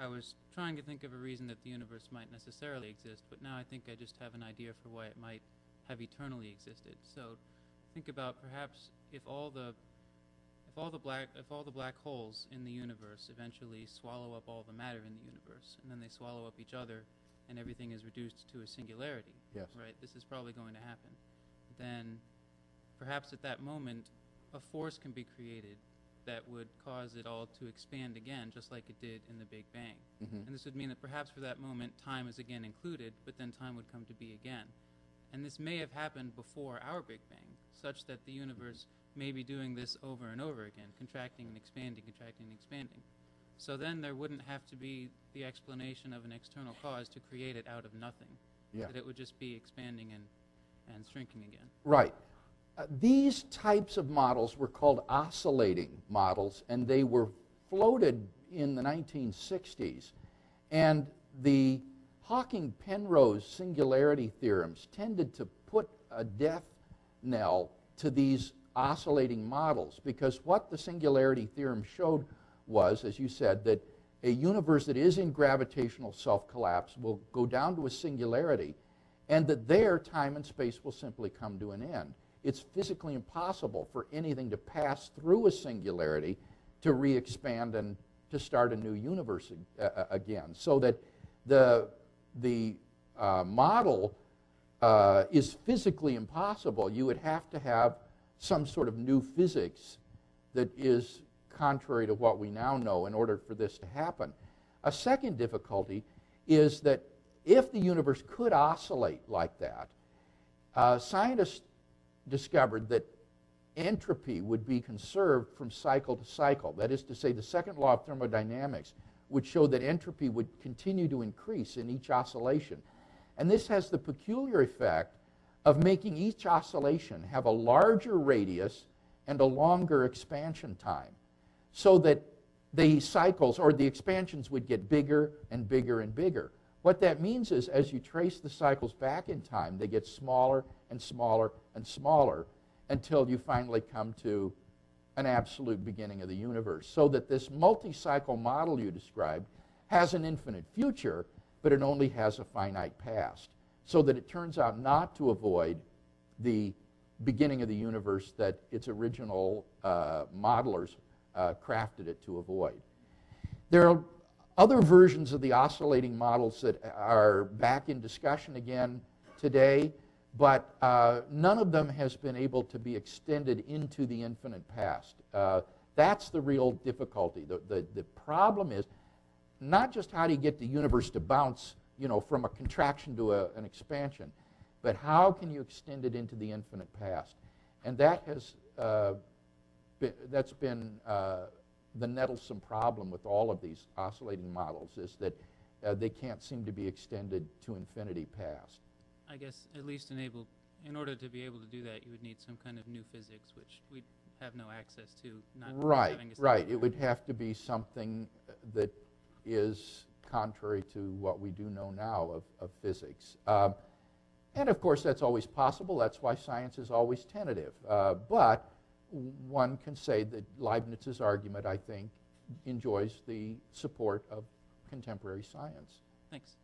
I was trying to think of a reason that the universe might necessarily exist, but now I think I just have an idea for why it might have eternally existed. So think about perhaps if all the black holes in the universe eventually swallow up all the matter in the universe, and then they swallow up each other, and everything is reduced to a singularity. Yes. Right. This is probably going to happen. Then, perhaps at that moment, a force can be created that would cause it all to expand again, just like it did in the Big Bang. Mm-hmm. And this would mean that perhaps for that moment, time is again included, but then time would come to be again. And this may have happened before our Big Bang, such that the universe may be doing this over and over again, contracting and expanding, contracting and expanding. So then there wouldn't have to be the explanation of an external cause to create it out of nothing. Yeah. That it would just be expanding and shrinking again. Right. These types of models were called oscillating models, and they were floated in the 1960s. And the Hawking-Penrose singularity theorems tended to put a death knell to these oscillating models, because what the singularity theorem showed was, as you said, that a universe that is in gravitational self-collapse will go down to a singularity, and that there time and space will simply come to an end. It's physically impossible for anything to pass through a singularity to re-expand and to start a new universe again. So that the model is physically impossible. You would have to have some sort of new physics that is contrary to what we now know in order for this to happen. A second difficulty is that if the universe could oscillate like that, scientists discovered that entropy would be conserved from cycle to cycle. That is to say, the second law of thermodynamics would show that entropy would continue to increase in each oscillation. And this has the peculiar effect of making each oscillation have a larger radius and a longer expansion time, so that the cycles or the expansions would get bigger and bigger and bigger. What that means is, as you trace the cycles back in time, they get smaller and smaller and smaller until you finally come to an absolute beginning of the universe. So that this multi-cycle model you described has an infinite future, but it only has a finite past. So that it turns out not to avoid the beginning of the universe that its original modelers crafted it to avoid. There are other versions of the oscillating models that are back in discussion again today, but none of them has been able to be extended into the infinite past. That's the real difficulty. The problem is not just how do you get the universe to bounce, from a contraction to an expansion, but how can you extend it into the infinite past? And that has been the nettlesome problem with all of these oscillating models, is that they can't seem to be extended to infinity past. I guess at least in order to be able to do that, you would need some kind of new physics, which we have no access to. Right. It would have to be something that is contrary to what we do know now of physics. And of course, that's always possible. That's why science is always tentative. But one can say that Leibniz's argument, I think, enjoys the support of contemporary science. Thanks.